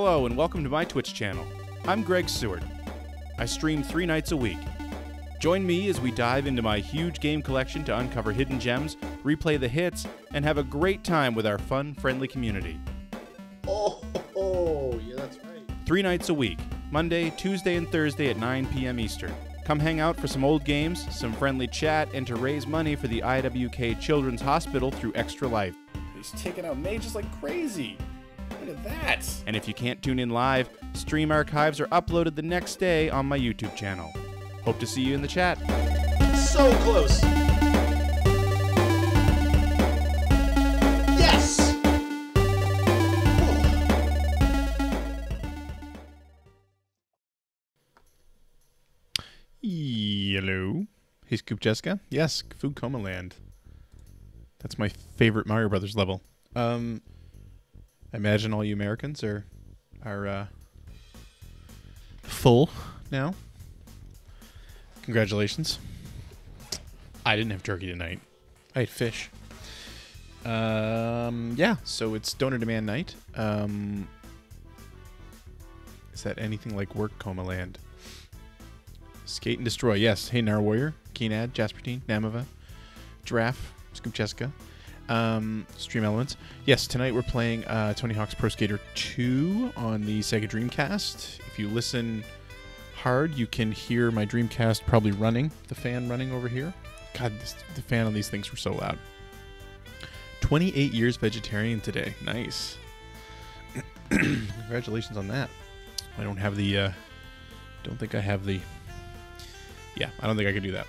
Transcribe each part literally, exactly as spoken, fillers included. Hello and welcome to my Twitch channel. I'm Greg Seward. I stream three nights a week. Join me as we dive into my huge game collection to uncover hidden gems, replay the hits, and have a great time with our fun, friendly community. Oh, oh yeah, that's right. Three nights a week, Monday, Tuesday, and Thursday at nine p m Eastern. Come hang out for some old games, some friendly chat, and to raise money for the I W K Children's Hospital through Extra Life. He's taking out mages like crazy. Look at that. And if you can't tune in live, stream archives are uploaded the next day on my YouTube channel. Hope to see you in the chat. So close. Yes! Hello. Hey, Scoop Jessica. Yes, Food Coma Land. That's my favorite Mario Brothers level. Um, I imagine all you Americans are are uh, full now. Congratulations. I didn't have turkey tonight. I had fish. Um, yeah, so it's donor demand night. Um, is that anything like work, Coma Land? Skate and Destroy, yes. Hey, Nar Warrior, Keenad, Jaspertine, Namava, Giraffe, Scoop Jessica, um, Stream Elements. Yes, tonight we're playing uh, Tony Hawk's Pro Skater two on the Sega Dreamcast. If you listen hard, you can hear my Dreamcast probably running, the fan running over here. God, this, the fan on these things were so loud. twenty-eight years vegetarian today. Nice. Congratulations on that. I don't have the, uh, don't think I have the... Yeah, I don't think I could do that.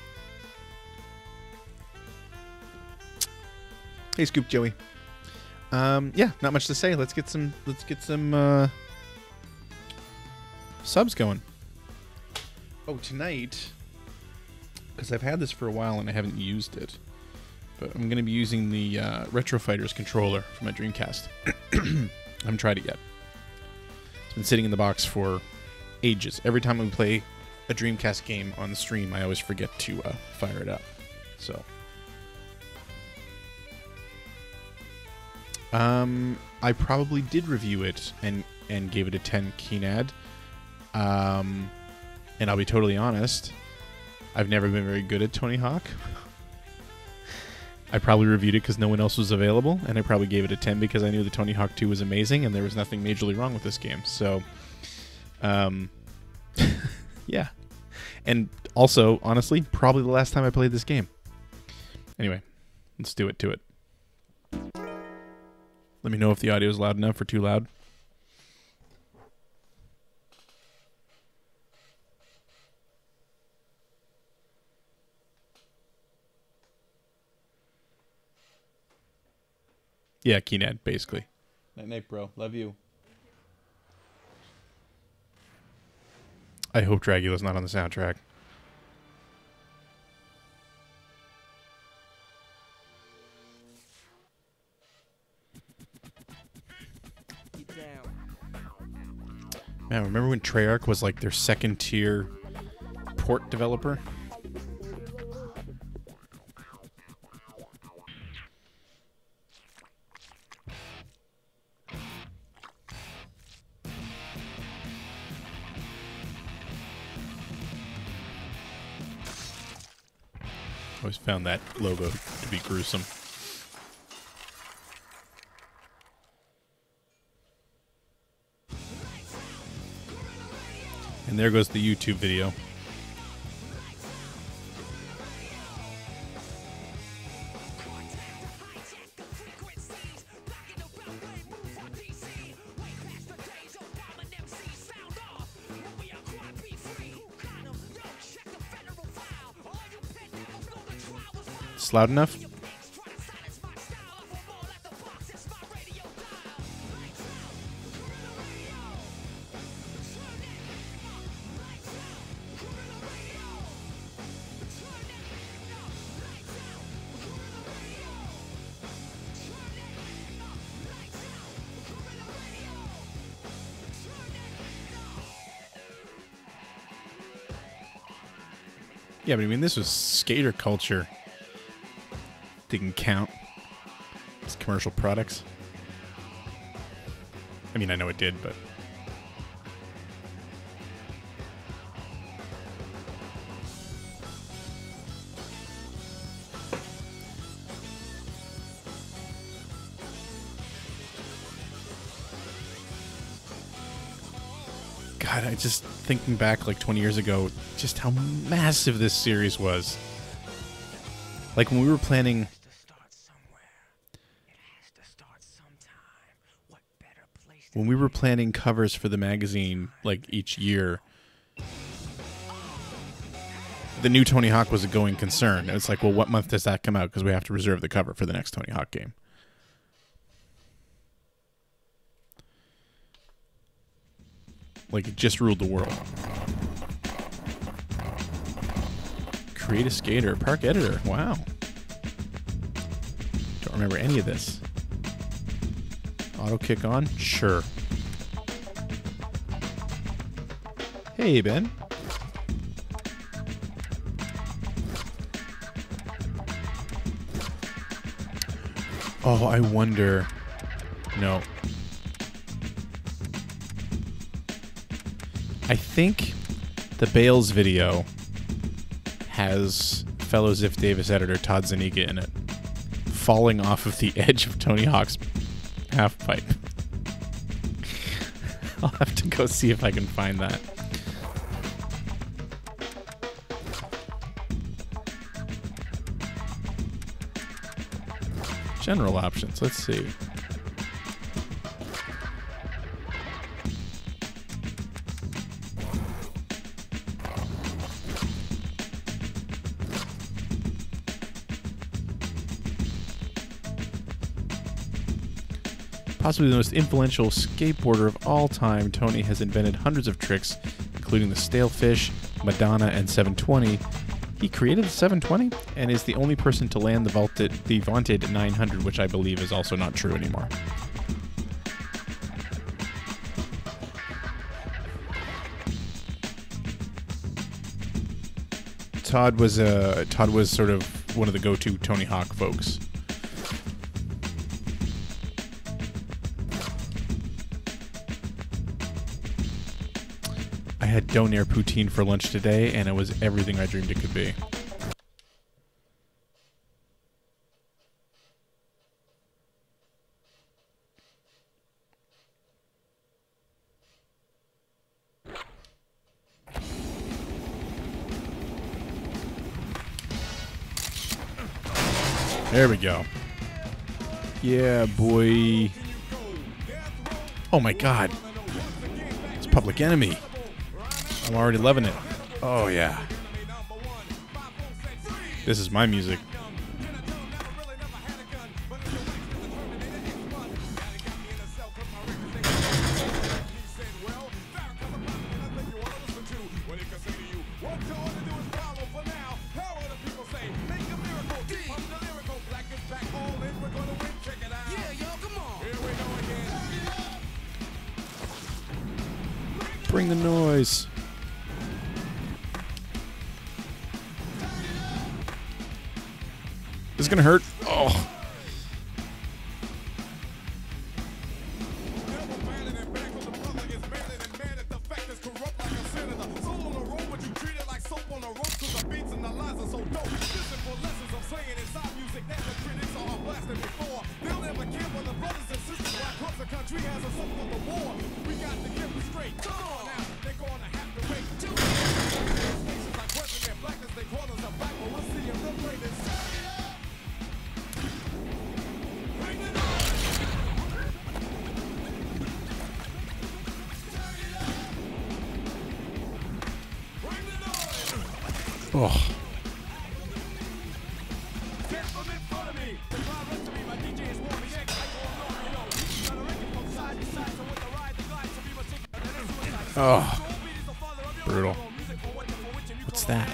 Hey, Scoop Joey. Um, yeah, not much to say. Let's get some. Let's get some uh, subs going. Oh, tonight, because I've had this for a while and I haven't used it, but I'm gonna be using the uh, Retro Fighters controller for my Dreamcast. I haven't tried it yet. It's been sitting in the box for ages. Every time we play a Dreamcast game on the stream, I always forget to uh, fire it up. So, um, I probably did review it and and gave it a ten Keenad. Um, and I'll be totally honest, I've never been very good at Tony Hawk. I probably reviewed it because no one else was available, and I probably gave it a ten because I knew the Tony Hawk two was amazing and there was nothing majorly wrong with this game. So, um. Yeah. And also, honestly, probably the last time I played this game. Anyway, let's do it to it. Let me know if the audio is loud enough or too loud. Yeah, Keenad, basically. Night night, bro. Love you. I hope Dragula's not on the soundtrack. Get down. Man, remember when Treyarch was like their second tier port developer? Always found that logo to be gruesome. And there goes the YouTube video. Loud enough? Yeah, but I mean, this was skater culture. Didn't count. It's commercial products. I mean, I know it did, but God, I just thinking back like twenty years ago, just how massive this series was. Like when we were planning. When we were planning covers for the magazine, like each year, the new Tony Hawk was a going concern. And it's like, well, what month does that come out? Because we have to reserve the cover for the next Tony Hawk game. Like, it just ruled the world. Create a skater, park editor. Wow. Don't remember any of this. Auto kick on? Sure. Hey, Ben. Oh, I wonder. No. I think the Bales video has fellow Ziff Davis editor Todd Zaniga in it, falling off of the edge of Tony Hawk's half pipe. I'll have to go see if I can find that. General options, let's see. Possibly the most influential skateboarder of all time, Tony has invented hundreds of tricks, including the Stalefish, Madonna, and seven twenty. He created the seven twenty and is the only person to land the vaulted, the vaunted nine hundred, which I believe is also not true anymore. Todd was a uh, Todd was sort of one of the go-to Tony Hawk folks. I had Donair poutine for lunch today, and it was everything I dreamed it could be. There we go. Yeah, boy. Oh my God. It's Public Enemy. I'm already loving it. Oh, yeah. This is my music. Bring the noise. It's gonna hurt. Oh. Oh, brutal. What's that?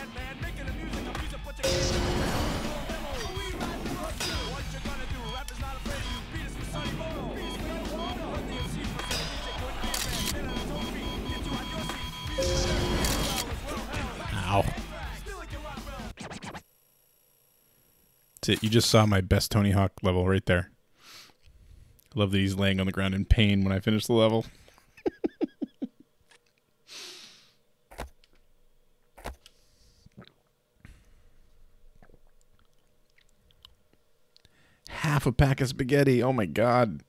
Ow. That's it. You just saw my best Tony Hawk level right there. I love that he's laying on the ground in pain when I finish the level. A pack of spaghetti. Oh my God,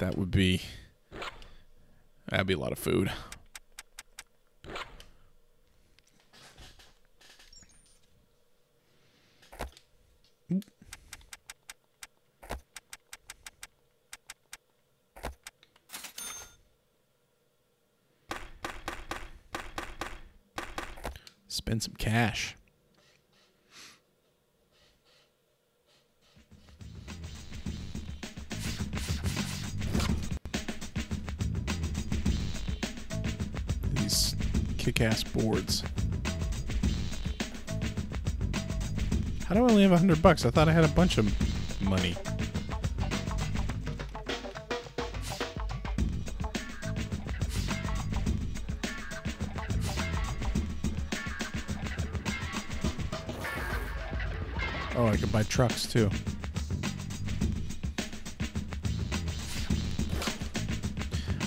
that would be that'd be a lot of food. Spend some cash. These kick-ass boards. How do I only have a hundred bucks? I thought I had a bunch of money. Oh, I could buy trucks too.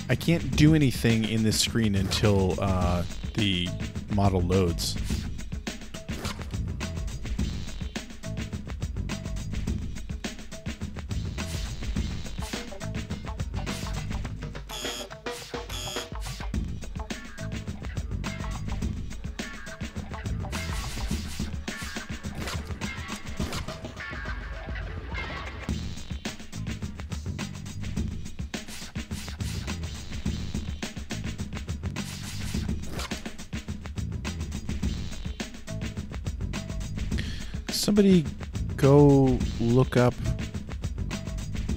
I can't do anything in this screen until uh, the model loads. Somebody go look up.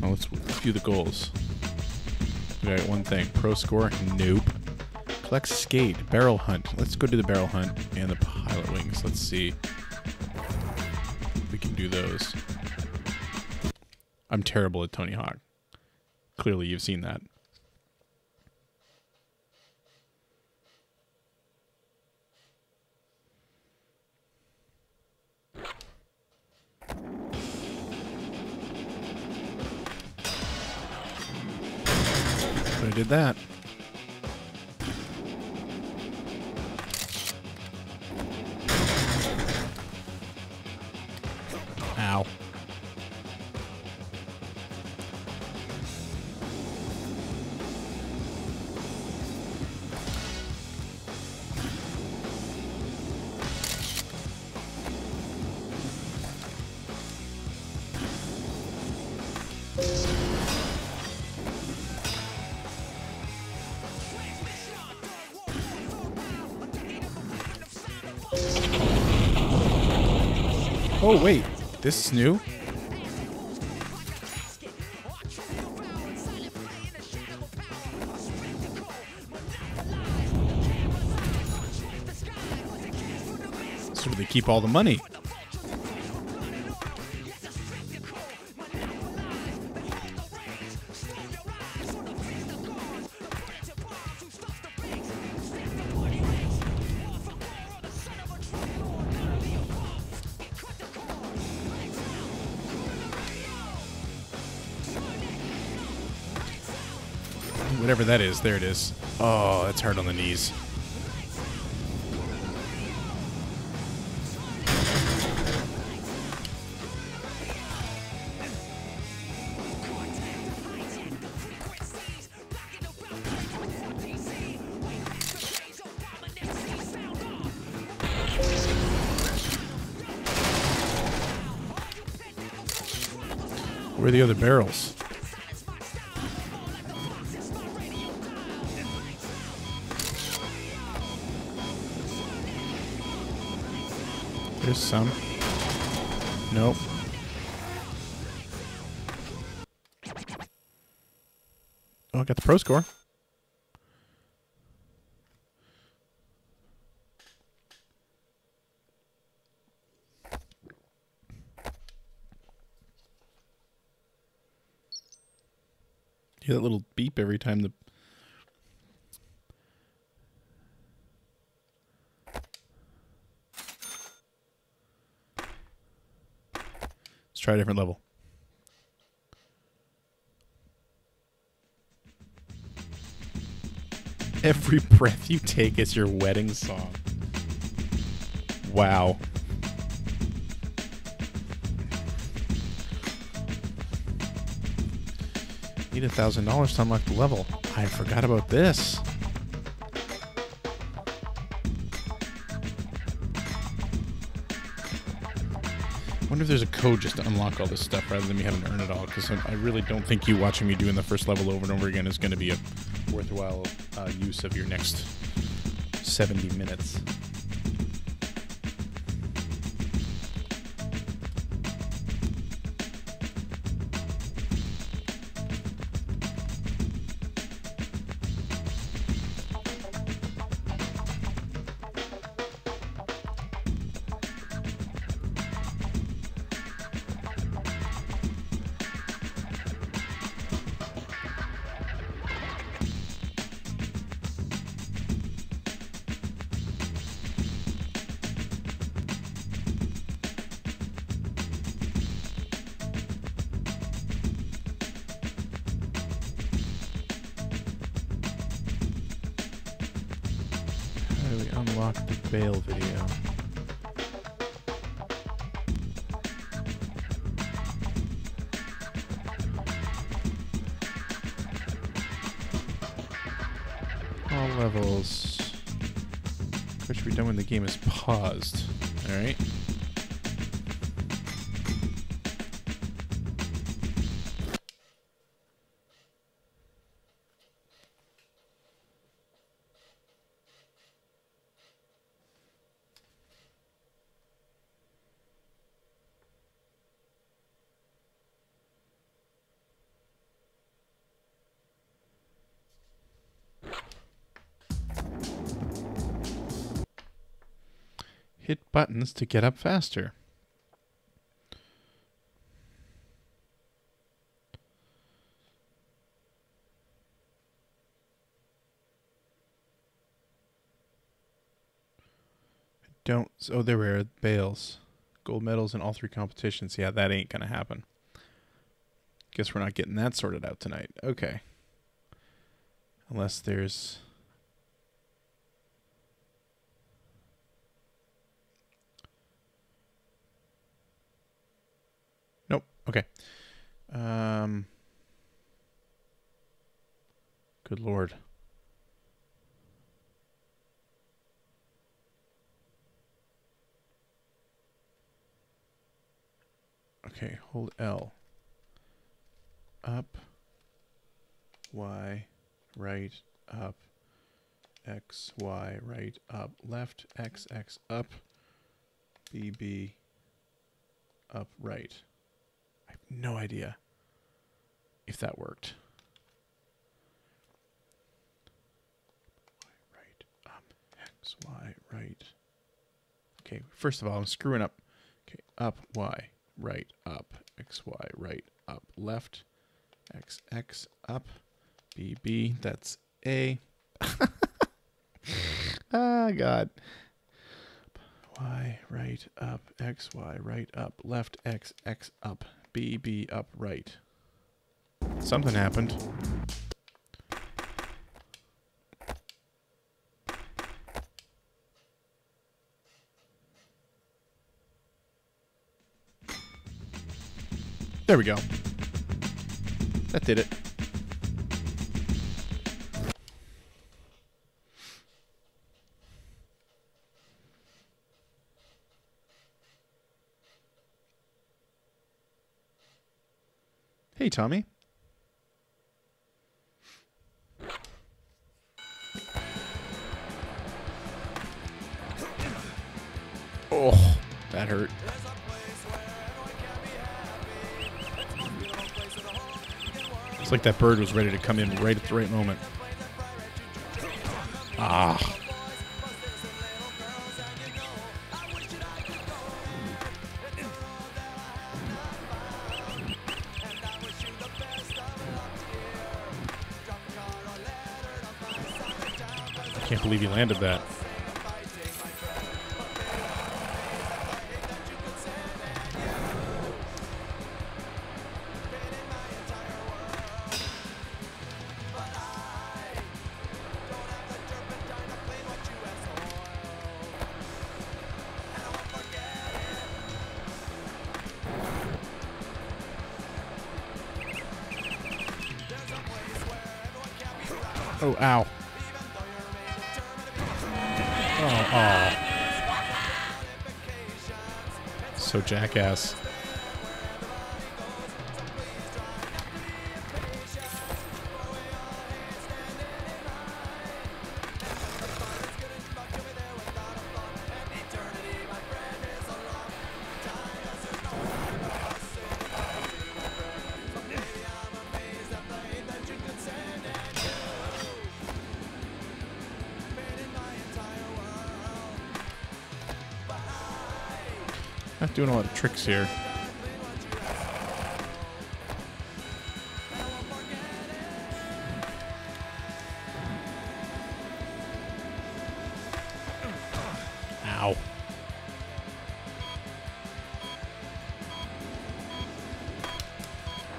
Oh, let's view the goals. All right, one thing. Pro score? Nope. Collect skate. Barrel hunt. Let's go do the barrel hunt and the pilot wings. Let's see if we can do those. I'm terrible at Tony Hawk. Clearly, you've seen that. Did that. Ow. Oh wait, this is new? So they keep all the money. Whatever that is, there it is. Oh, that's hard on the knees. Where are the other barrels? There's some. Nope. Oh, I got the pro score. You hear that little beep every time the... Try a different level. Every breath you take is your wedding song. Wow. Need a thousand dollars to unlock the level. I forgot about this. I wonder if there's a code just to unlock all this stuff rather than me having to earn it all, because I really don't think you watching me doing the first level over and over again is going to be a worthwhile uh, use of your next seventy minutes. unlock the bail video. All levels, which we're done when the game is paused. All right. Hit buttons to get up faster. I don't. Oh, there we are. Bales. Gold medals in all three competitions. Yeah, that ain't going to happen. Guess we're not getting that sorted out tonight. Okay. Unless there's. Okay. Um, good Lord. Okay, hold L. Up, Y, right, up, X, Y, right, up, left, X, X, up, B, B, up, right. No idea if that worked. Y, right, up, X, Y, right. Okay, first of all, I'm screwing up. Okay, up, Y, right, up, X, Y, right, up, left, X, X, up, B, B, that's A. Ah, God. Y, right, up, X, Y, right, up, left, X, X, up. B, B, up, right. Something happened. There we go. That did it. Hey, Tommy. Oh, that hurt. It's like that bird was ready to come in right at the right moment. Ah. I believe he landed that. Oh, ow. So jackass. Doing a lot of tricks here. Ow.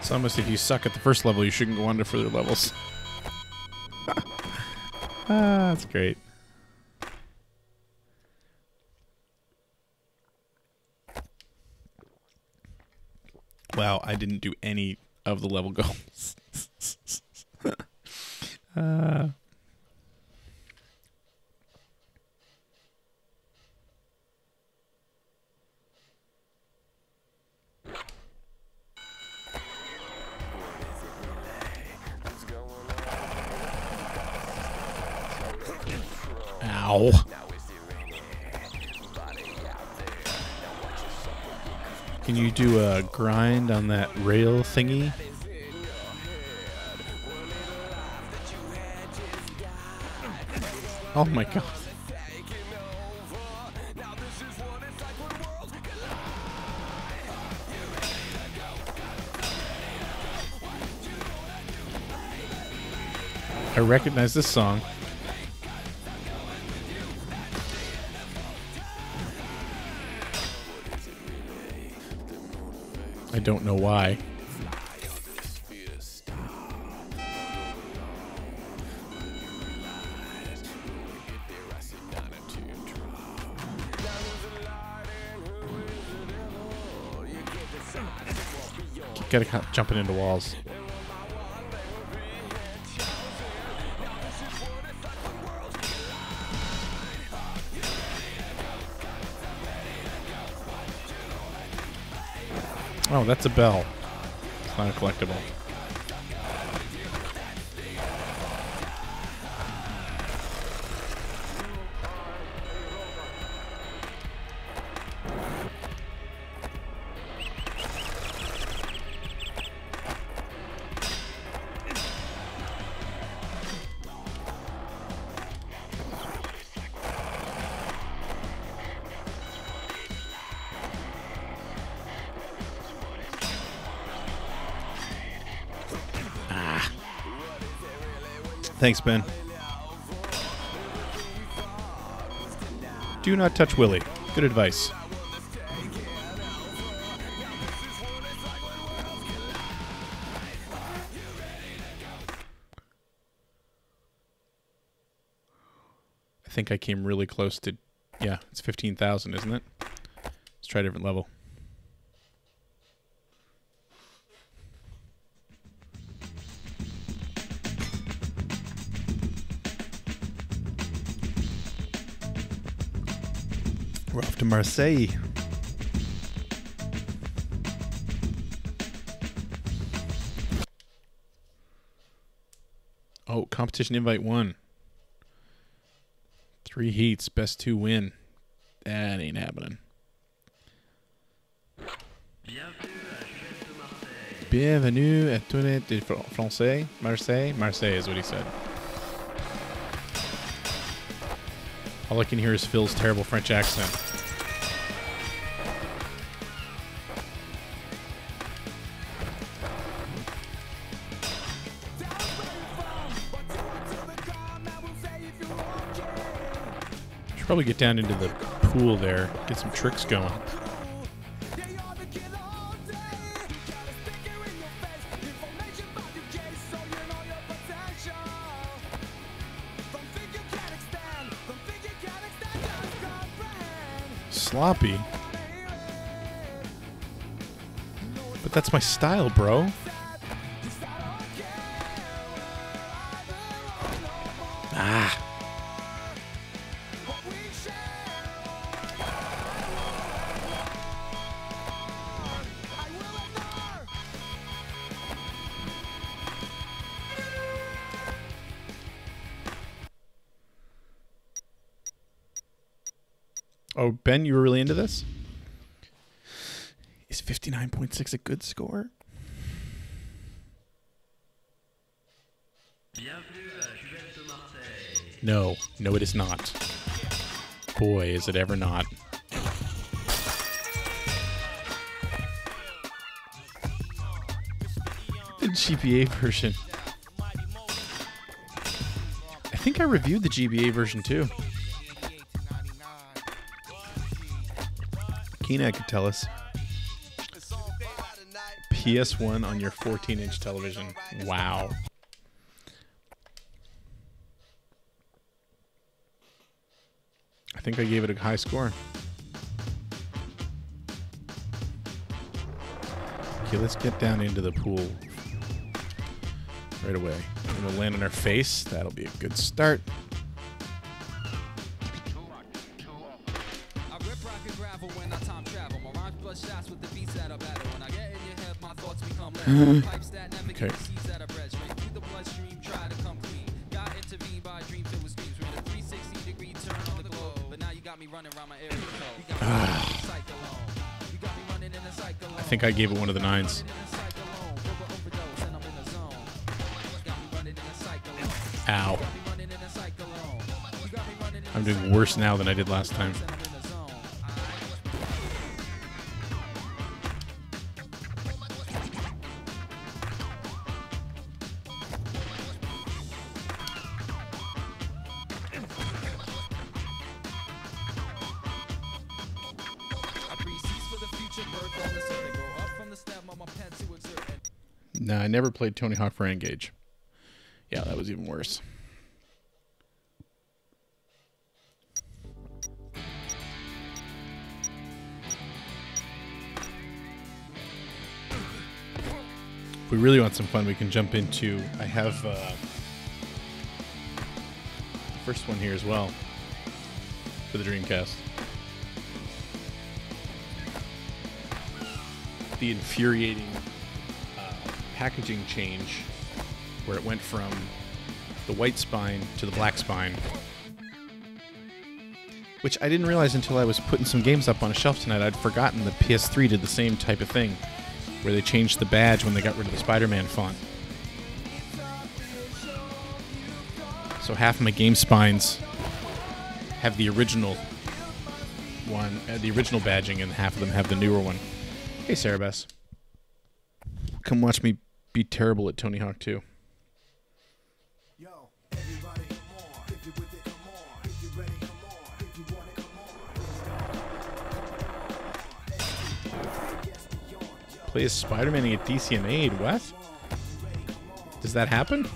It's almost if you suck at the first level, you shouldn't go on to further levels. Ah, that's great. Wow, I didn't do any of the level goals. uh... Ow. Can you do a grind on that rail thingy? Oh my god. I recognize this song. I don't know why. Gotta keep jumping into walls. Oh, that's a bell. It's not a collectible. Thanks, Ben. Do not touch Willy. Good advice. I think I came really close to... Yeah, it's fifteen thousand, isn't it? Let's try a different level. We're off to Marseille. Oh, competition invite one. Three heats, best two win. That ain't happening. Bienvenue à tous les Français. Marseille. Marseille is what he said. All I can hear is Phil's terrible French accent. Should probably get down into the pool there, get some tricks going. Sloppy. But that's my style, bro. Ah. Oh, Ben, you were really into this? Is fifty-nine point six a good score? No. No, it is not. Boy, is it ever not. The G B A version. I think I reviewed the G B A version, too. Kina could tell us. P S one on your fourteen inch television. Wow. I think I gave it a high score. Okay, let's get down into the pool right away. And we'll land on our face. That'll be a good start. Okay. I think I gave it one of the nines. Ow. I'm doing worse now than I did last time. No, I never played Tony Hawk for N-Gage. Yeah, that was even worse. If we really want some fun, we can jump into... I have uh, the first one here as well for the Dreamcast. The infuriating uh, packaging change where it went from the white spine to the black spine, which I didn't realize until I was putting some games up on a shelf tonight. I'd forgotten the P S three did the same type of thing where they changed the badge when they got rid of the Spider-Man font. So half of my game spines have the original one, uh, the original badging, and half of them have the newer one. Hey, Sarabess. Come watch me be terrible at Tony Hawk two. Yo, everybody, come on. If you're with it, come on. If you're ready, come on. If you want it, come on. Play as Spider-Man at D C M A. What? Does that happen?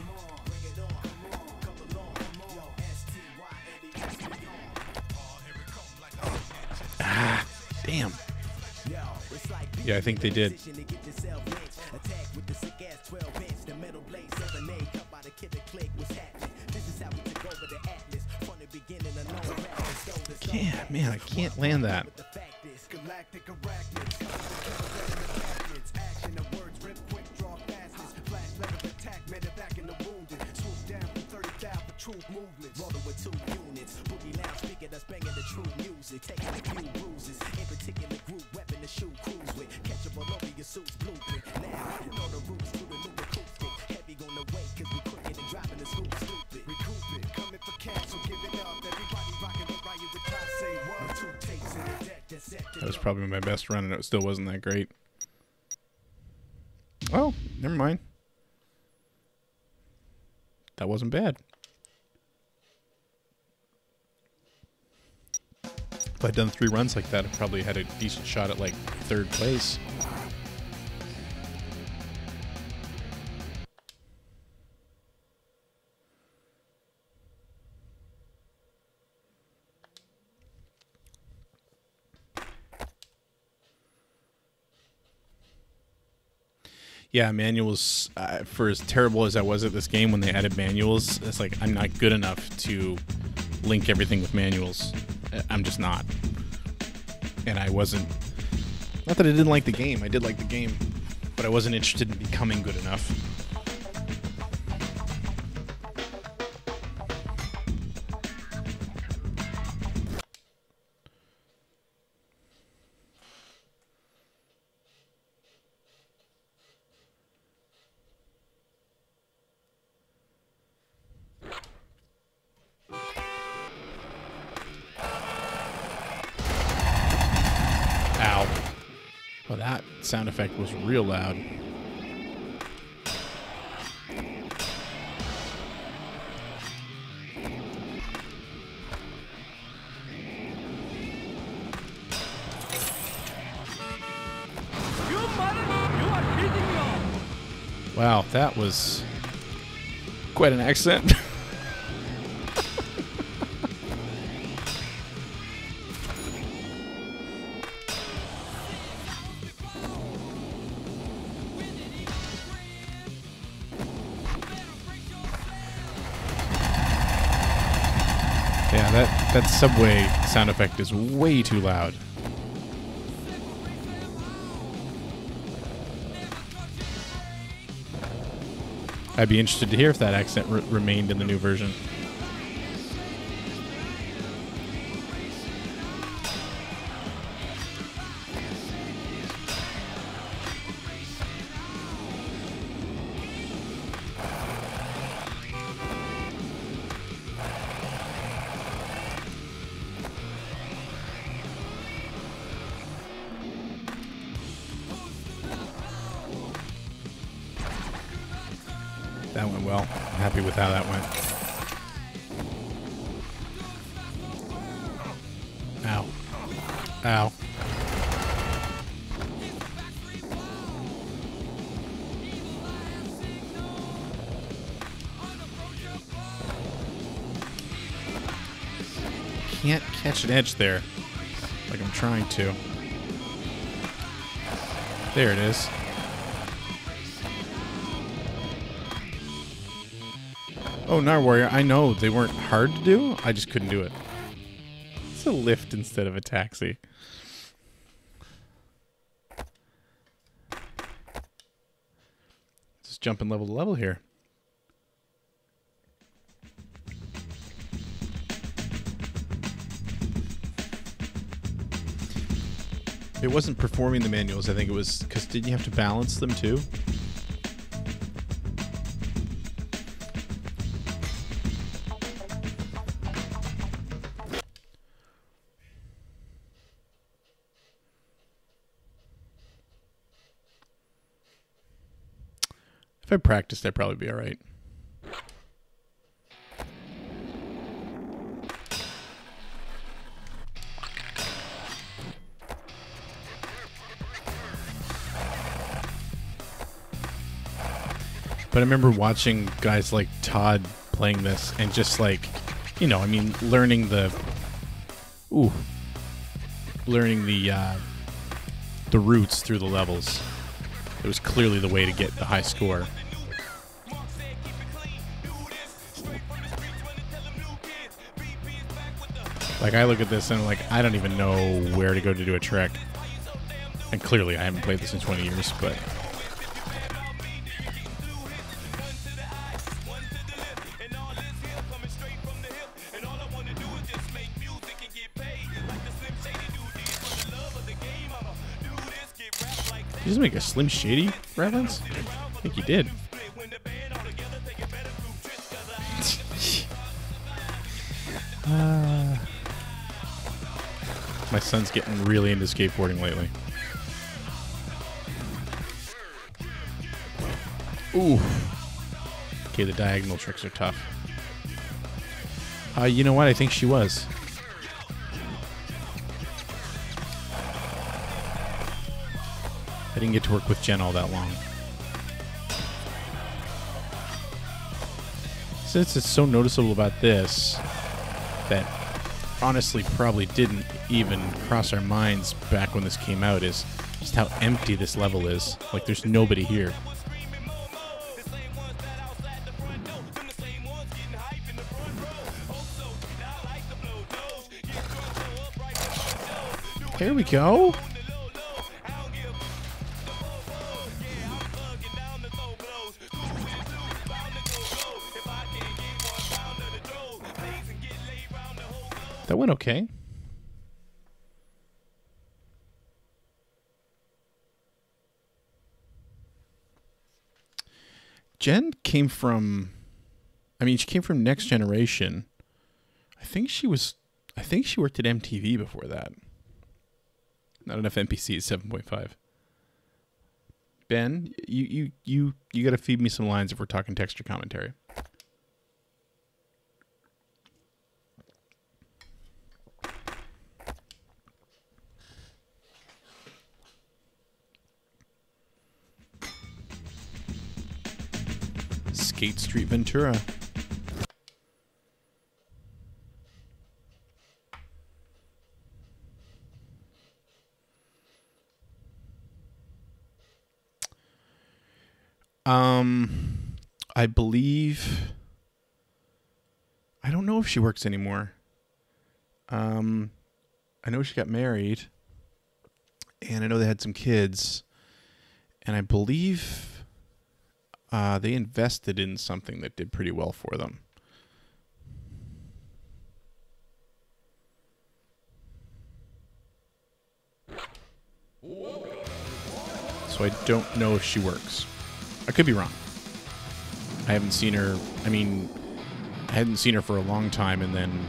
Ah, damn. Yeah, I think they did. Yeah, man, I can't land that. That was probably my best run, and it still wasn't that great. Oh, never mind. That wasn't bad. If I'd done three runs like that, I probably had a decent shot at, like, third place. Yeah, manuals, uh, for as terrible as I was at this game, when they added manuals, it's like, I'm not good enough to link everything with manuals. I'm just not. And I wasn't... Not that I didn't like the game. I did like the game. But I wasn't interested in becoming good enough. Sound effect was real loud. Wow, that was quite an accent. that, that subway sound effect is way too loud. I'd be interested to hear if that accent re remained in the new version. How that went. Ow. Ow. Can't catch an edge there like I'm trying to. There it is. Oh, Nar Warrior, I know they weren't hard to do. I just couldn't do it. It's a lift instead of a taxi. Just jumping level to level here. It wasn't performing the manuals, I think it was, because didn't you have to balance them too? If I practiced, I'd probably be all right. But I remember watching guys like Todd playing this and just like, you know, I mean, learning the, ooh, learning the, uh, the routes through the levels. It was clearly the way to get the high score. Like, I look at this and I'm like, I don't even know where to go to do a trick. And clearly I haven't played this in twenty years, but... Did you just make a Slim Shady reference? I think you did. uh, my son's getting really into skateboarding lately. Ooh. Okay, the diagonal tricks are tough. Uh, you know what? I think she was. I didn't get to work with Jen all that long. Since it's so noticeable about this, that honestly probably didn't even cross our minds back when this came out, is just how empty this level is. Like, there's nobody here. Here we go. That went okay. Jen came from, I mean, she came from Next Generation. I think she was, I think she worked at M T V before that. Not enough N P Cs, seven point five. Ben, you, you, you, you got to feed me some lines if we're talking texture commentary. Skate Street Ventura. Um, I believe, I don't know if she works anymore. Um, I know she got married, and I know they had some kids, and I believe uh, they invested in something that did pretty well for them. So I don't know if she works. I could be wrong. I haven't seen her. I mean, I hadn't seen her for a long time, and then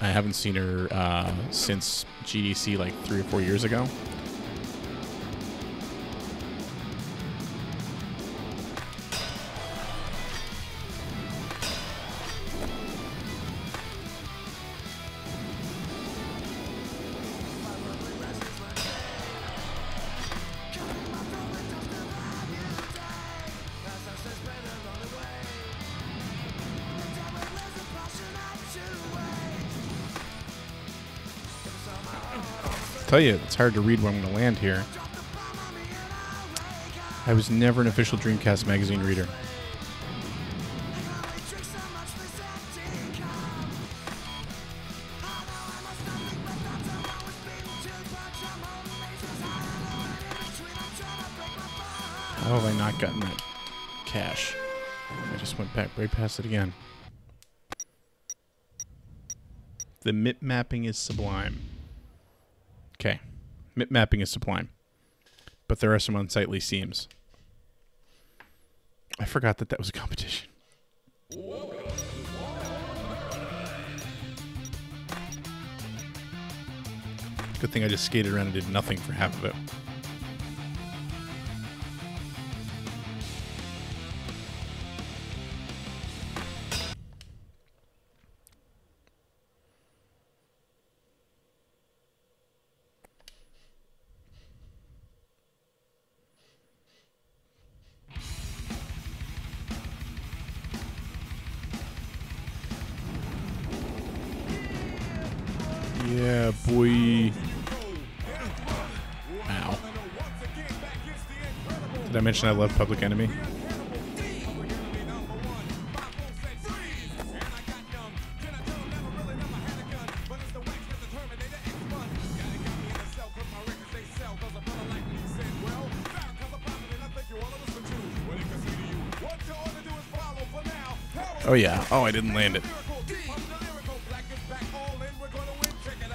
I haven't seen her uh, since G D C like three or four years ago. Tell you, it's hard to read where I'm going to land here. I was never an official Dreamcast magazine reader. How have I not gotten that cash? I just went back right past it again. The mip mapping is sublime. Okay, mip mapping is sublime, but there are some unsightly seams. I forgot that that was a competition. Good thing I just skated around and did nothing for half of it. I love Public Enemy. Oh yeah. Oh, I didn't land it.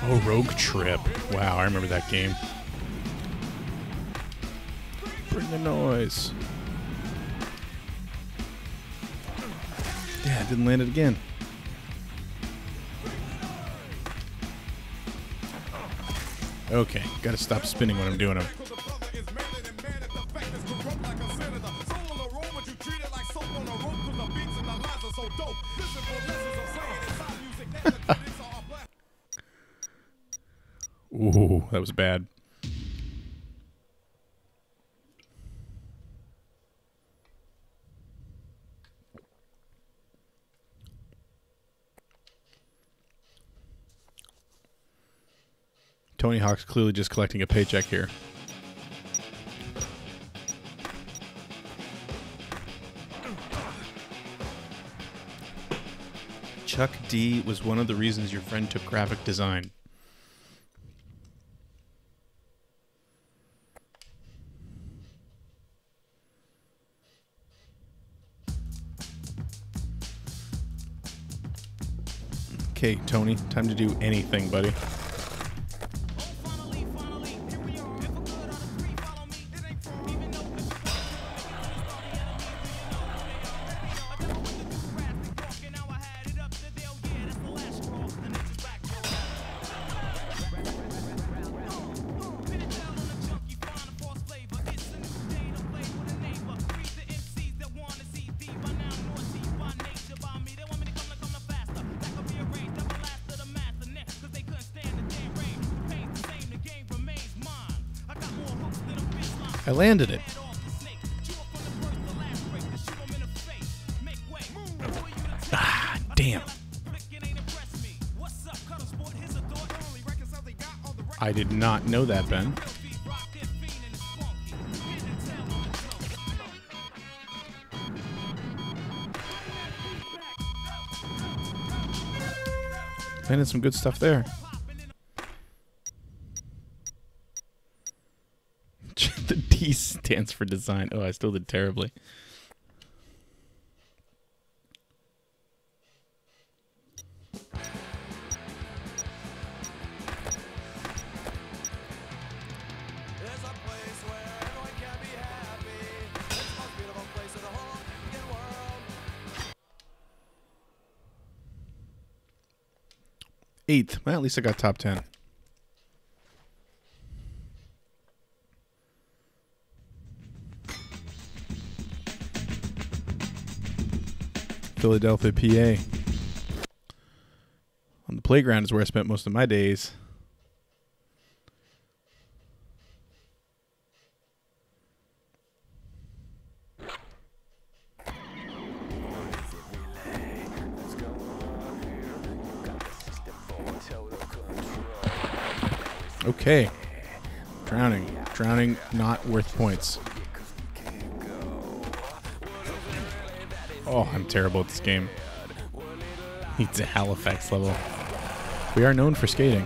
Oh, Rogue Trip. Wow, I remember that game. The noise. Yeah, I didn't land it again. Okay, gotta stop spinning when I'm doing them. Ooh, that was bad. Tony Hawk's clearly just collecting a paycheck here. Chuck D was one of the reasons your friend took graphic design. Okay, Tony, time to do anything, buddy. Landed it. Ah, damn. I did not know that, Ben. Landed some good stuff there. D stands for design. Oh, I still did terribly. Eighth. Well, at least I got top ten. Philadelphia, P A. On the playground is where I spent most of my days. Okay. Drowning. Drowning, not worth points. Oh, I'm terrible at this game. It's a Halifax level. We are known for skating.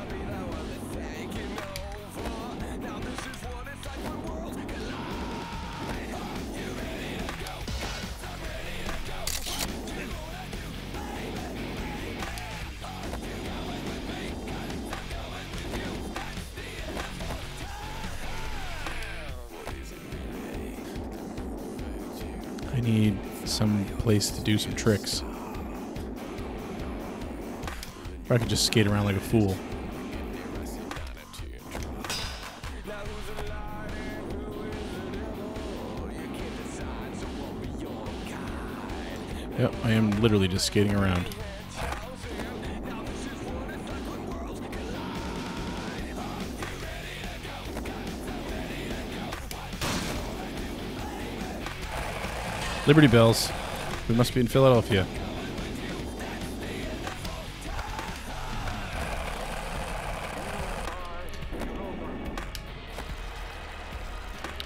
Place to do some tricks. Or I could just skate around like a fool. Yep, I am literally just skating around. Liberty bells. We must be in Philadelphia.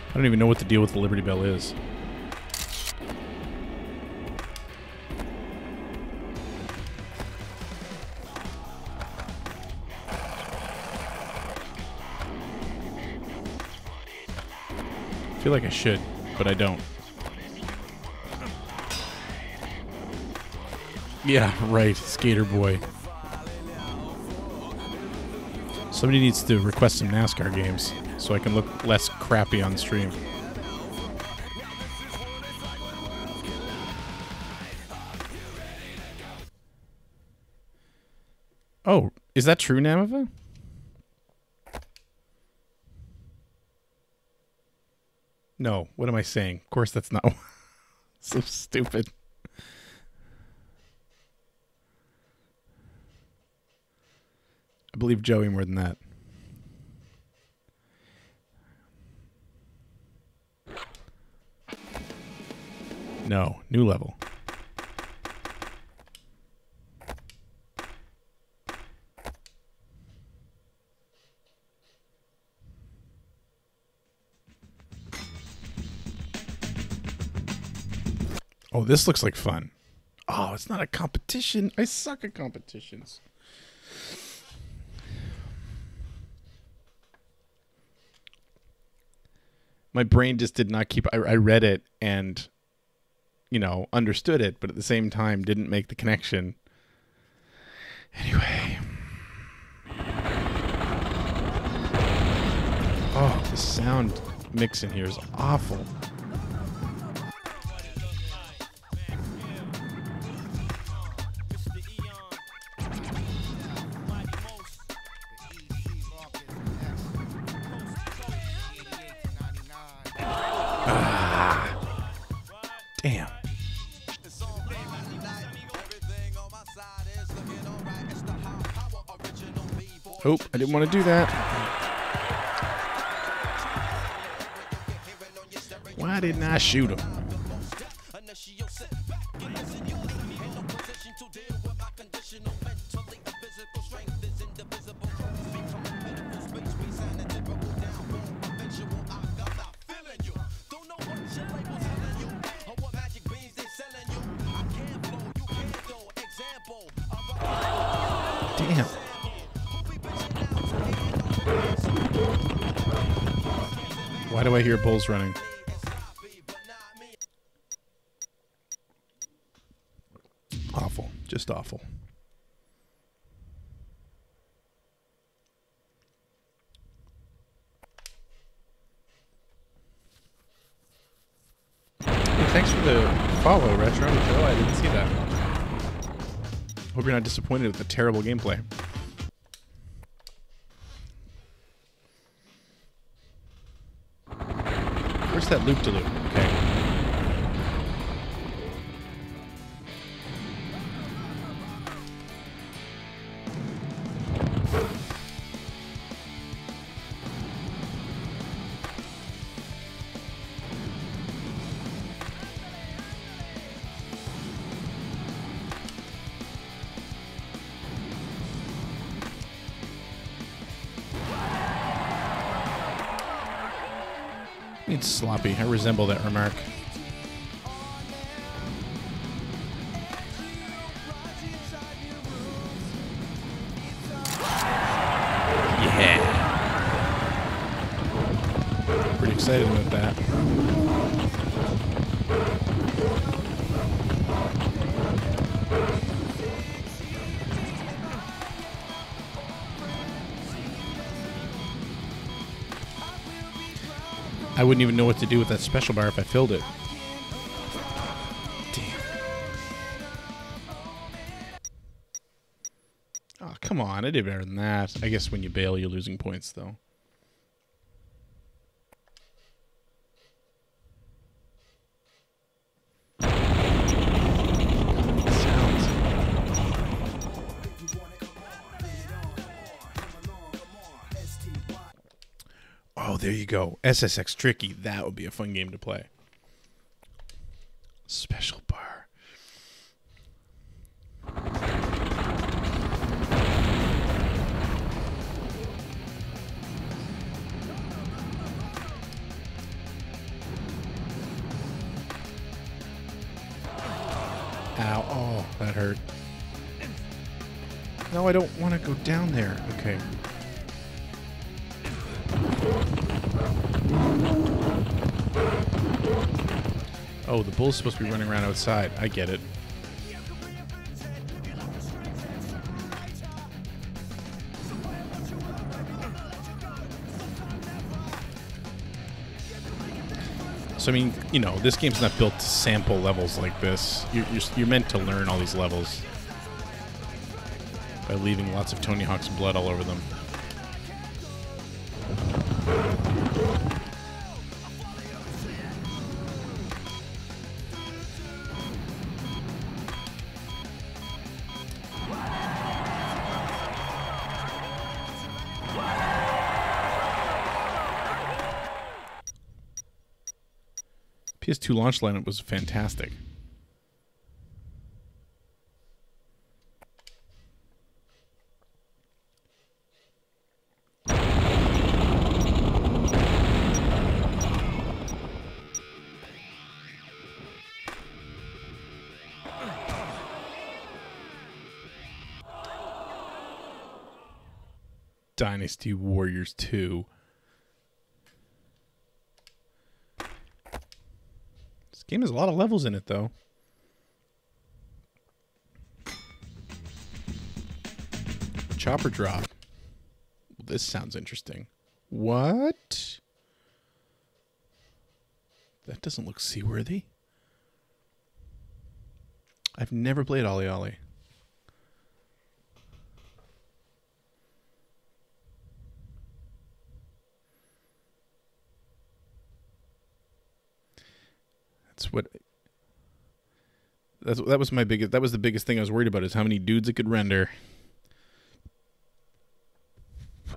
I don't even know what the deal with the Liberty Bell is. I feel like I should, but I don't. Yeah, right, skater boy. Somebody needs to request some NASCAR games so I can look less crappy on stream. Oh, is that true, Namava? No, what am I saying? Of course that's not. So stupid. I believe Joey more than that. No, new level. Oh, this looks like fun. Oh, it's not a competition. I suck at competitions. My brain just did not keep. I, I read it and, you know, understood it, but at the same time didn't make the connection. Anyway. Oh, the sound mix in here is awful. Oh, I didn't want to do that. Why didn't I shoot him? do I hear bulls running? Awful. Just awful. Thanks for the follow, Retro Joe. I didn't see that. Hope you're not disappointed with the terrible gameplay. Where's that loop-de-loop? -loop? Okay. It's sloppy. I resemble that remark. Yeah. Pretty excited about that. I wouldn't even know what to do with that special bar if I filled it. Damn. Oh, come on. I did better than that. I guess when you bail, you're losing points, though. There you go. S S X Tricky. That would be a fun game to play. Special bar. Ow. Oh, that hurt. No, I don't want to go down there. Okay. Oh, the bull's supposed to be running around outside. I get it. So, I mean, you know, this game's not built to sample levels like this. You're, you're, you're meant to learn all these levels by leaving lots of Tony Hawk's blood all over them. P S two launch lineup was fantastic. Dynasty Warriors Two. Game has a lot of levels in it, though. Chopper drop. This sounds interesting. What? That doesn't look seaworthy. I've never played Ollie Ollie. That's what. That's that was my biggest. That was the biggest thing I was worried about, is how many dudes it could render.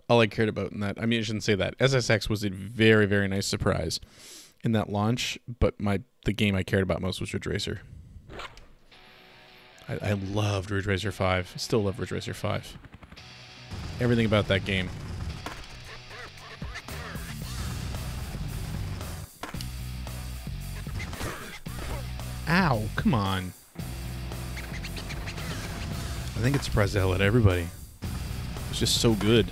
All I cared about in that. I mean, I shouldn't say that. S S X was a very, very nice surprise in that launch, but my the game I cared about most was Ridge Racer. I, I loved Ridge Racer five. I still love Ridge Racer five. Everything about that game. Ow, come on. I think it's a surprise the hell out of everybody. It's just so good.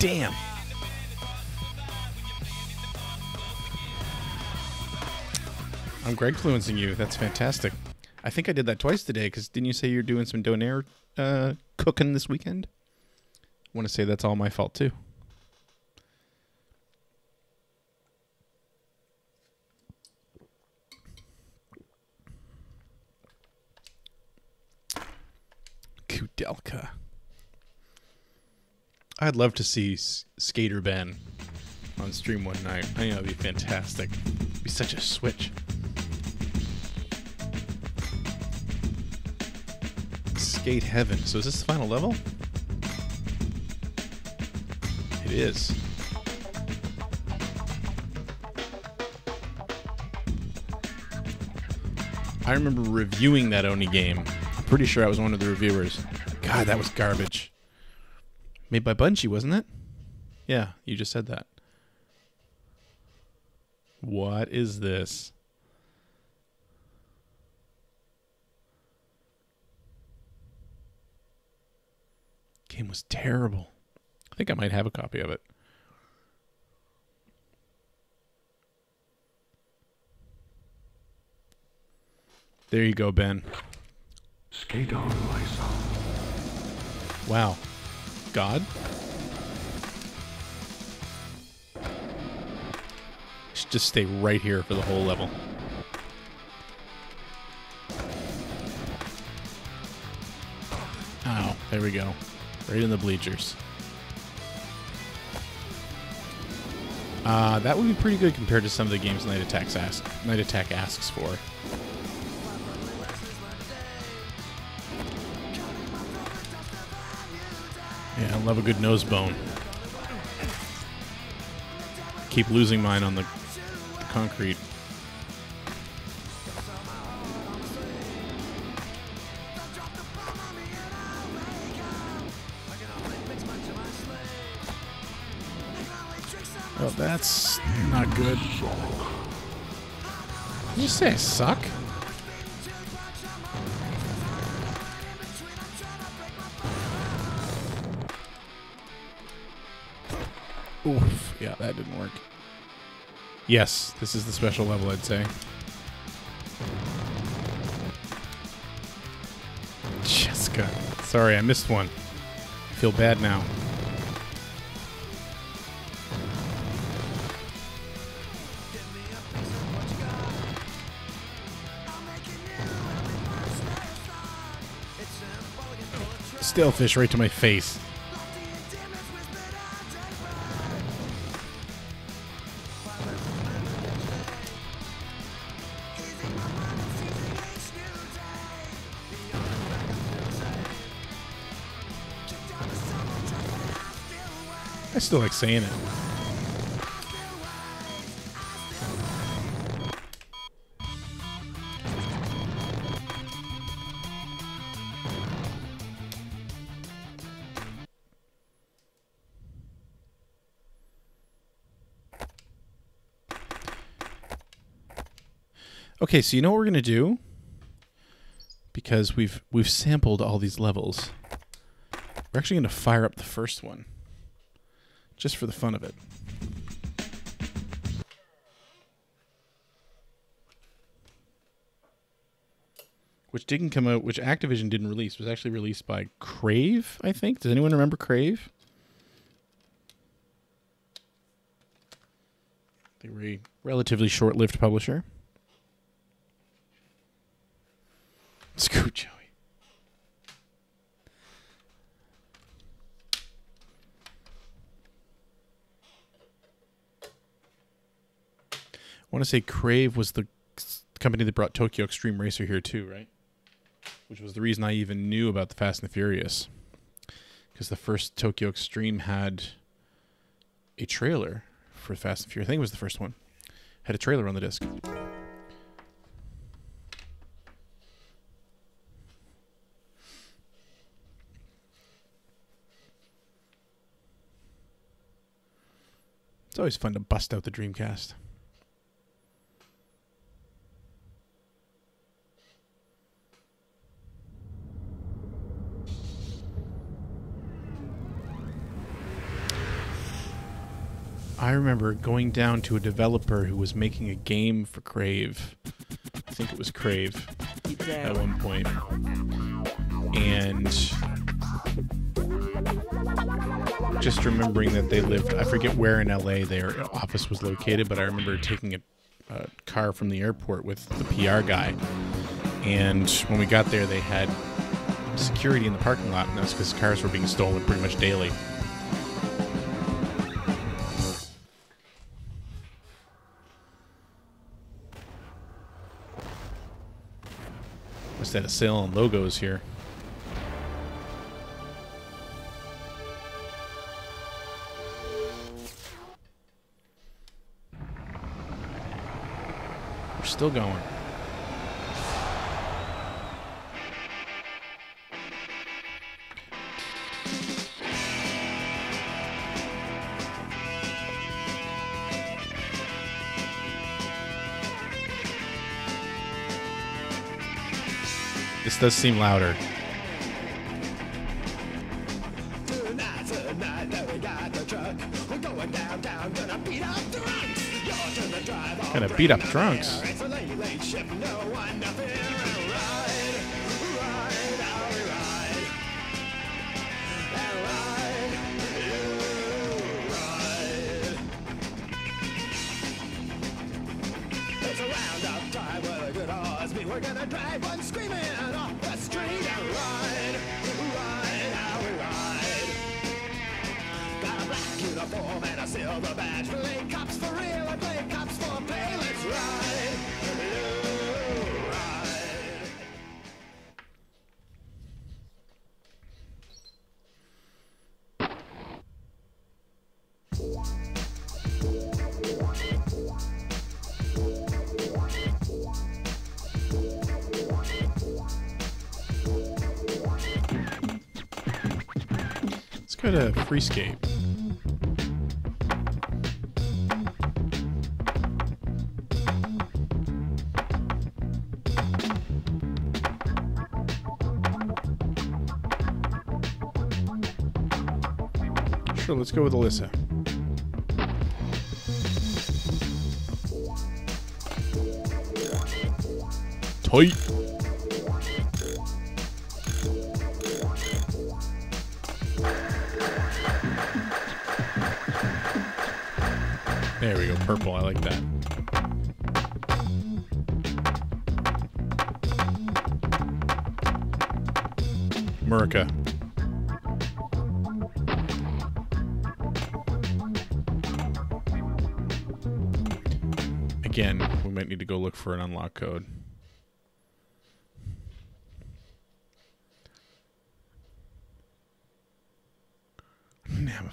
damn. I'm Greg fluencing you. That's fantastic. I think I did that twice today, because didn't you say you're doing some donair uh, cooking this weekend? I want to say that's all my fault, too. Koudelka. I'd love to see S Skater Ben on stream one night. I think that would be fantastic. It'd be such a switch. Skate Heaven. So is this the final level? It is. I remember reviewing that Oni game. I'm pretty sure I was one of the reviewers. God, that was garbage. Made by Bungie, wasn't it? Yeah, you just said that. What is this? Game was terrible. I think I might have a copy of it. There you go, Ben. Skate on, my son. Wow. God? Should just stay right here for the whole level. Ow. There we go. Right in the bleachers. Uh, that would be pretty good compared to some of the games Night Attack asks, Night Attack asks for. Yeah, I love a good nose bone. Keep losing mine on the concrete. Oh, that's not good. Did you say I suck? Oof. Yeah, that didn't work. Yes, this is the special level, I'd say. Jessica. Sorry, I missed one. I feel bad now. Sailfish right to my face. I still like saying it. Okay, so you know what we're gonna do? Because we've we've sampled all these levels. We're actually gonna fire up the first one. Just for the fun of it. Which didn't come out, which Activision didn't release, was actually released by Crave, I think. Does anyone remember Crave? They were a relatively short-lived publisher. Scoot, Joey. I want to say Crave was the company that brought Tokyo Extreme Racer here too, right? Which was the reason I even knew about the Fast and the Furious. Because the first Tokyo Extreme had a trailer for Fast and Furious. I think it was the first one. Had a trailer on the disc. It's always fun to bust out the Dreamcast. I remember going down to a developer who was making a game for Crave. I think it was Crave at one point. And just remembering that they lived, I forget where in L A their office was located, but I remember taking a, a car from the airport with the P R guy. And when we got there, they had security in the parking lot, and that's because cars were being stolen pretty much daily. Must have had a sale on logos here. We're still going. This does seem louder. Gonna beat up drunks. A freescape. Sure, let's go with Alyssa. Tight. There we go, purple, I like that. Murica. Again, we might need to go look for an unlock code. Namava.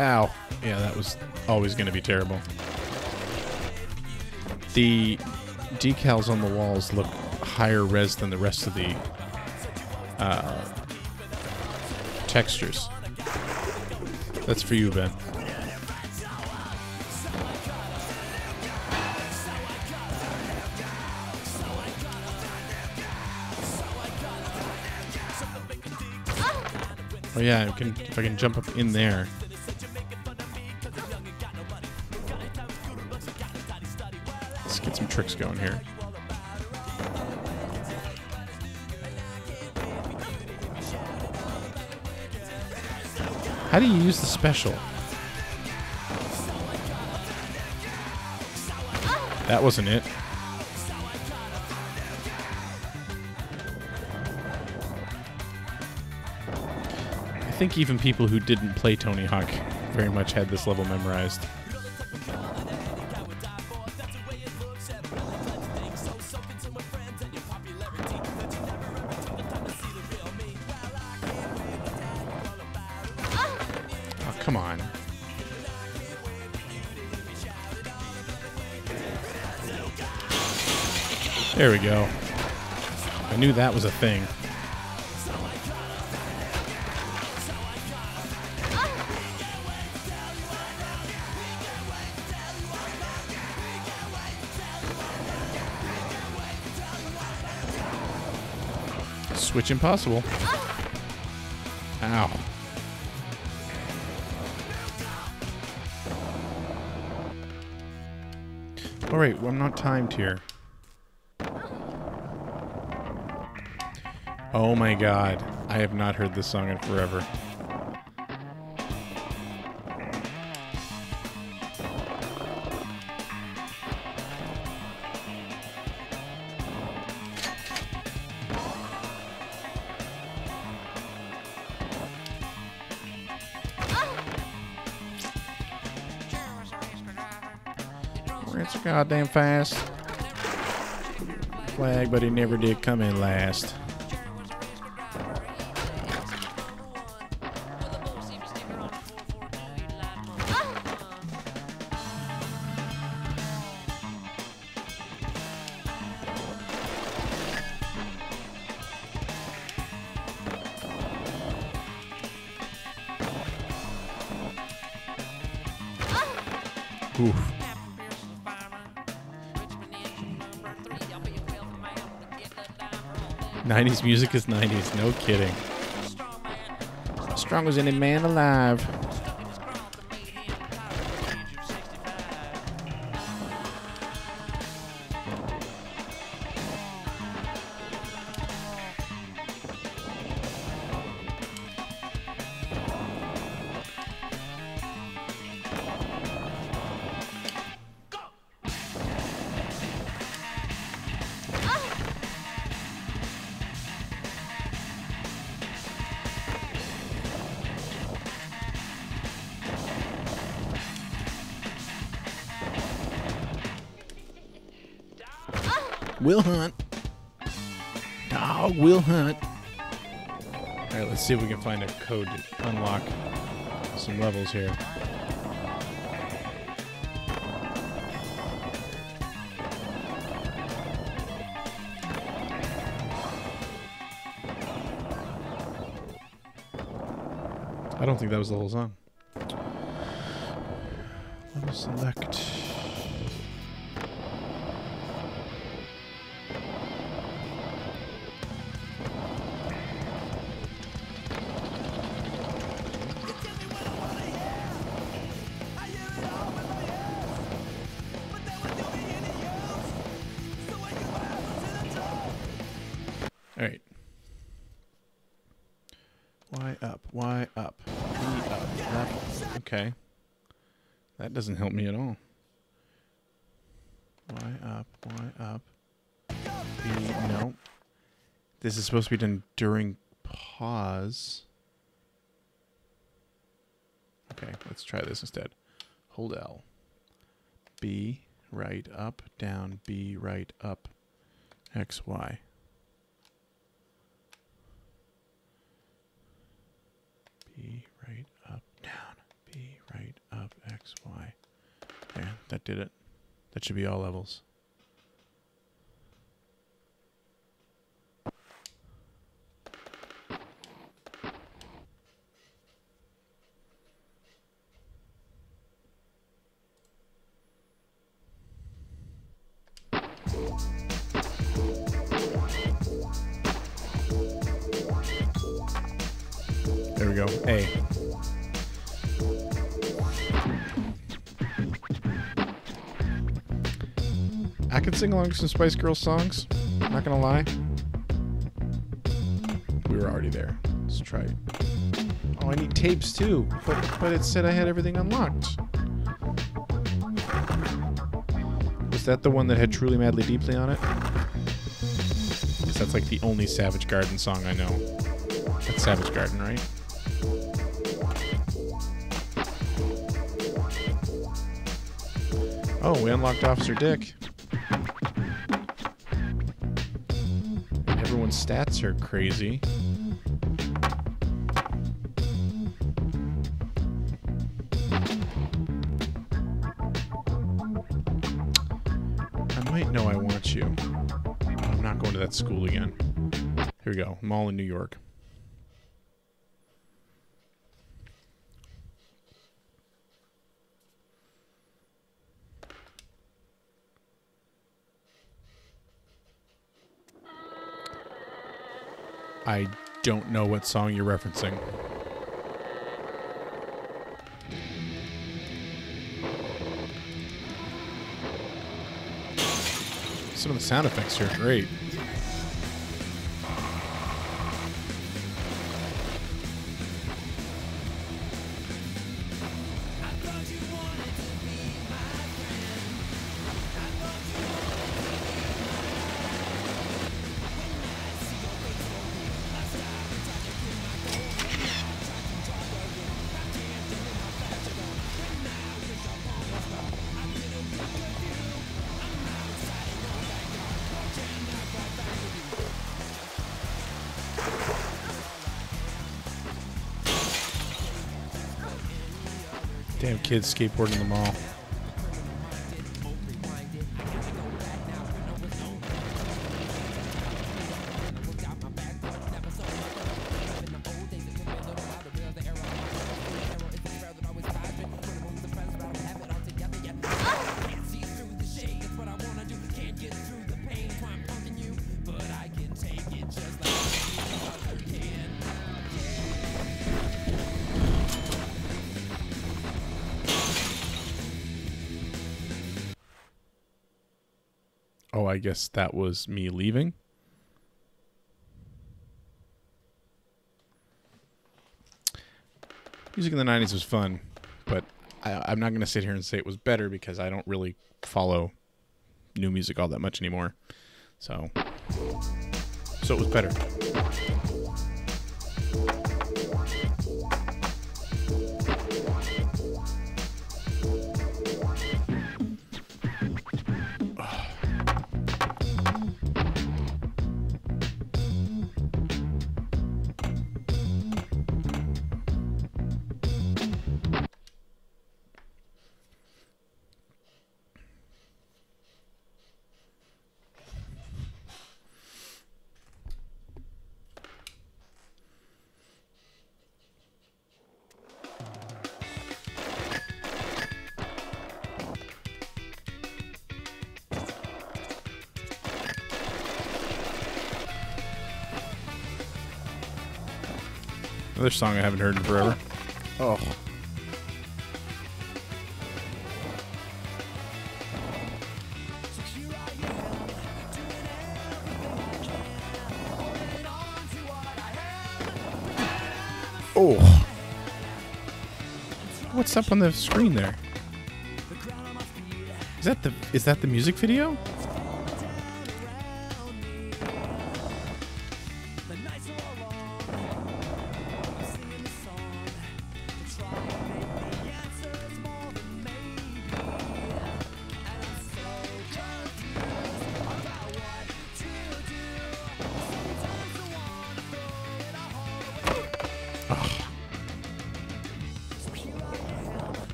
Ow. Yeah, that was always going to be terrible. The decals on the walls look higher res than the rest of the uh, textures. That's for you, Ben. Oh yeah, I can, if I can jump up in there. Some tricks going here. How do you use the special? That wasn't it. I think even people who didn't play Tony Hawk very much had this level memorized. There we go. I knew that was a thing. Switch impossible. Ow. All right, well, I'm not timed here. Oh my God, I have not heard this song in forever. Goddamn fast. Flag, but he never did come in last. Oof. nineties music is nineties, no kidding. Strong as any man alive. Will hunt. Dog will hunt. Alright, let's see if we can find a code to unlock some levels here. I don't think that was the whole song. Level select. Doesn't help me at all. Why up? Why up? B, no. This is supposed to be done during pause. Okay, let's try this instead. Hold L. B, right, up, down, B, right, up, X, Y. B, right, up, down, B, right, up, X, Y. There, that did it. That should be all levels. There we go. A. I could sing along to some Spice Girls songs, not gonna lie. We were already there. Let's try it. Oh, I need tapes too, but, but it said I had everything unlocked. Was that the one that had Truly Madly Deeply on it? Because that's like the only Savage Garden song I know. That's Savage Garden, right? Oh, we unlocked Officer Dick. Stats are crazy. I might know I want you. I'm not going to that school again. Here we go. I'm all in New York. I don't know what song you're referencing. Some of the sound effects here are great. Kids skateboarding in the mall. I guess that was me leaving. Music in the nineties was fun, but I, I'm not going to sit here and say it was better because I don't really follow new music all that much anymore. So, so it was better. Another song I haven't heard in forever. Oh. Oh. What's up on the screen there? Is that the is that the music video?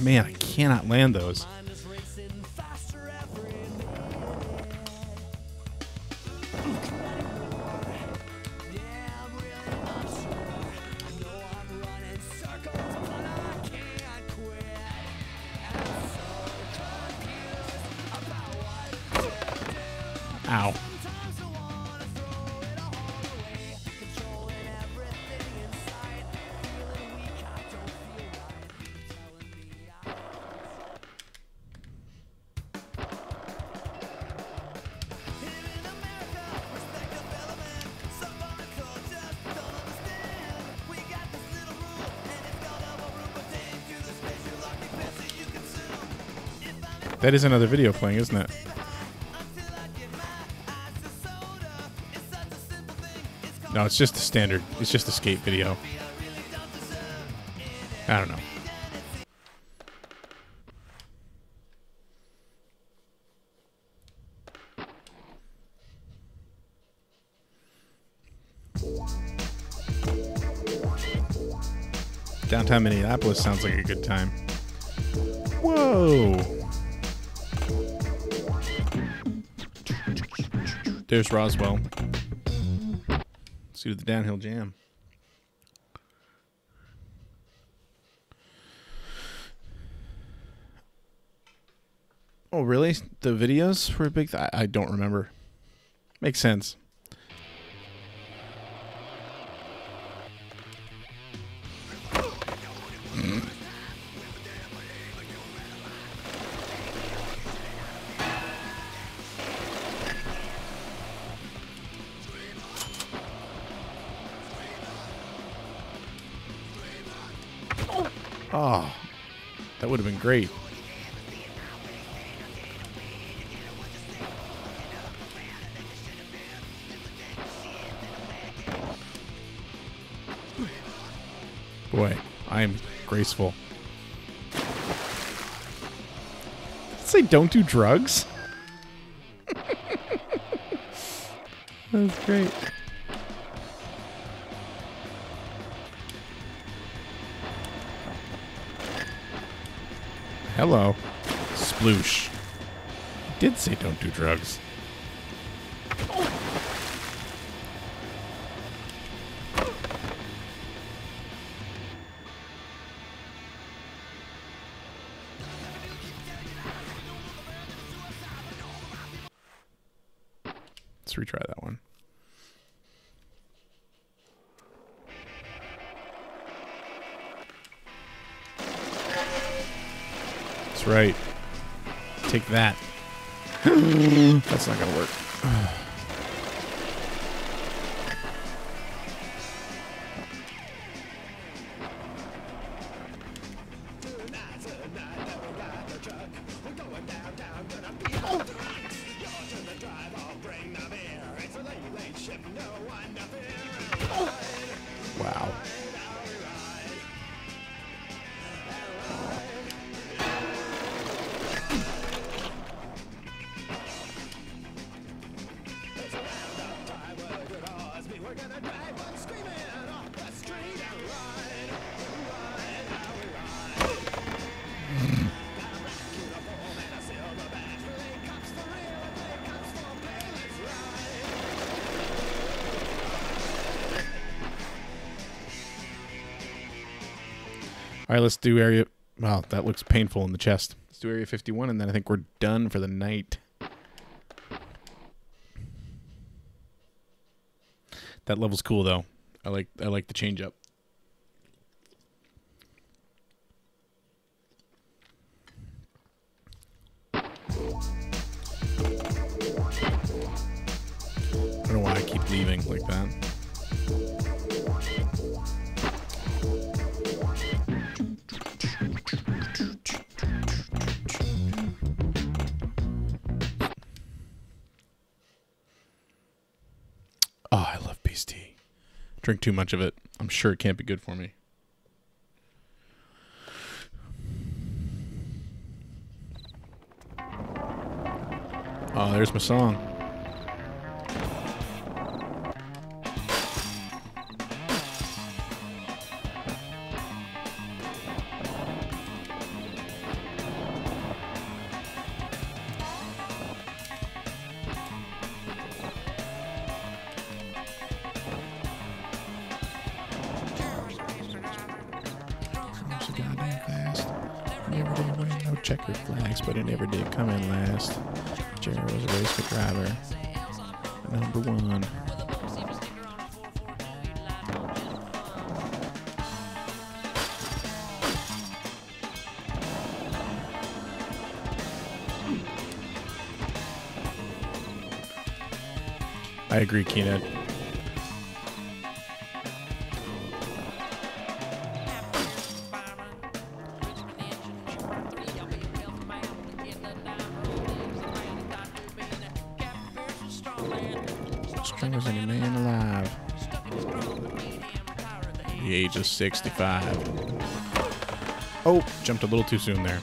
Man, I cannot land those. Ow. That is another video playing, isn't it? No, it's just the standard. It's just the skate video. I don't know. Downtown Minneapolis sounds like a good time. Whoa. There's Roswell. Let's do the downhill jam. Oh, really? The videos were big? Th I don't remember. Makes sense. Oh, that would have been great. Boy, I am graceful. Did it say don't do drugs? That's great. Hello. Sploosh. I did say don't do drugs. Let's retry that one. That's right. Take that. That's not gonna work. All right, let's do area. Wow, that looks painful in the chest. Let's do area fifty-one, and then I think we're done for the night. That level's cool, though. I like. I like the change up. I don't know why I keep leaving like that. Drink too much of it. I'm sure it can't be good for me. Oh, there's my song. I agree, Keenan. Strongest any man alive. The age of sixty-five. Oh, jumped a little too soon there.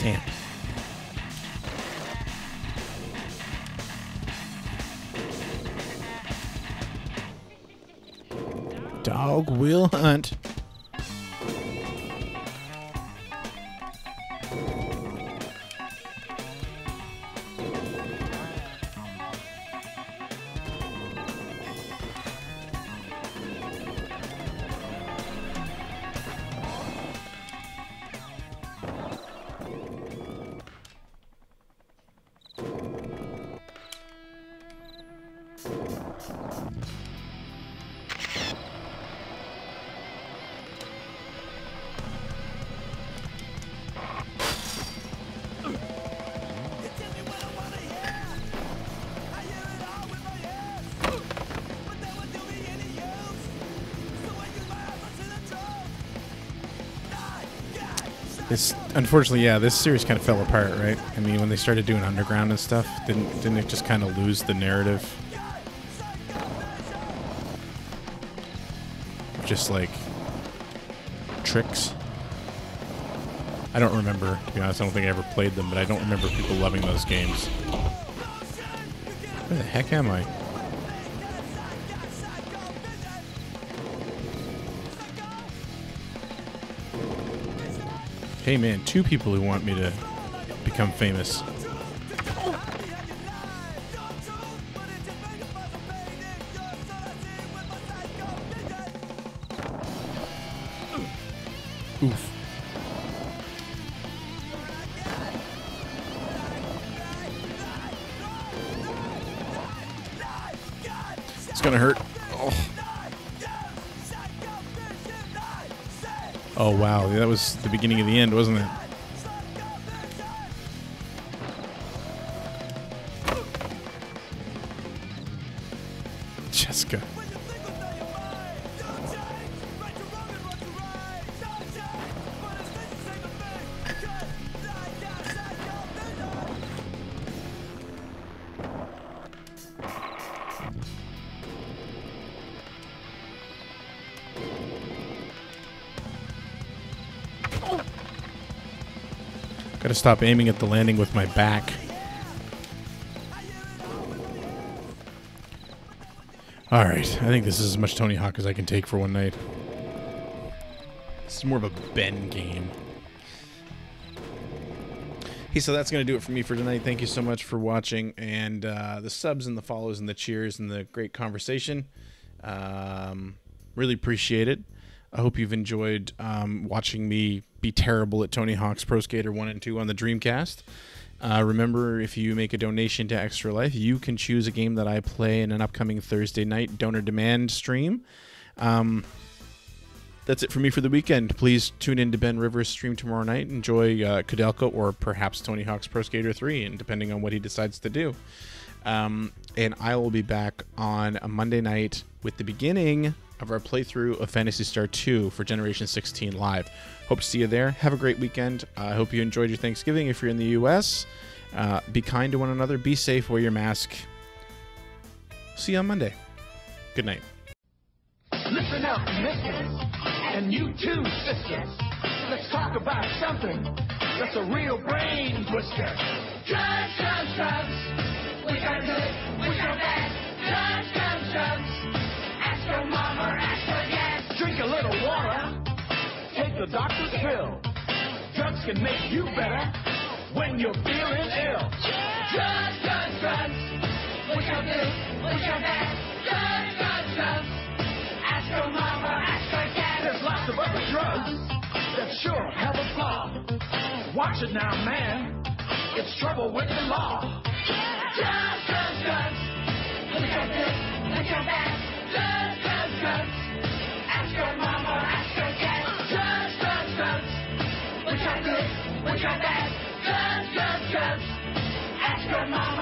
Damn. Dog will hunt. This, unfortunately, yeah, this series kind of fell apart, right? I mean, when they started doing Underground and stuff, didn't didn't it just kind of lose the narrative? Just like tricks. I don't remember. To be honest, I don't think I ever played them, but I don't remember people loving those games. Where the heck am I? Hey man, two people who want me to become famous. Oof. It's gonna hurt. Oh wow, that was the beginning of the end, wasn't it? Jessica. Gotta stop aiming at the landing with my back. Alright, I think this is as much Tony Hawk as I can take for one night. This is more of a Ben game. Hey, so that's going to do it for me for tonight. Thank you so much for watching, and uh, the subs and the follows and the cheers and the great conversation. Um, really appreciate it. I hope you've enjoyed um, watching me be terrible at Tony Hawk's Pro Skater one and two on the Dreamcast. Uh, remember, if you make a donation to Extra Life, you can choose a game that I play in an upcoming Thursday night donor demand stream. Um, that's it for me for the weekend. Please tune in to Ben Rivers' stream tomorrow night. Enjoy uh, Koudelka or perhaps Tony Hawk's Pro Skater three, and depending on what he decides to do. Um, and I will be back on a Monday night with the beginning of our playthrough of Phantasy Star two for Generation sixteen Live. Hope to see you there. Have a great weekend. I uh, hope you enjoyed your Thanksgiving if you're in the U S. Uh, be kind to one another. Be safe. Wear your mask. See you on Monday. Good night. Listen up, missus, and you too, sisters. Let's talk about something that's a real brain twister. Drugs, drugs, drugs. We got good, we got bad. Drugs, drugs, drugs. Ask your mom or ask her dad. Drink a little water. Take the doctor's pill. Drugs can make you better when you're feeling ill. Drugs, drugs, drugs. We got good, we got bad. Drugs, drugs, drugs. Ask your mom or ask her dad. There's lots of other drugs that sure have a flaw. Watch it now, man. It's trouble with the law. Drugs, drugs, drugs. We got good, we got bad. Drugs, drugs, drugs. Ask your mom or ask her dad. Drugs, drugs, drugs. We got good, we got bad. Drugs, drugs, drugs. Ask your mom.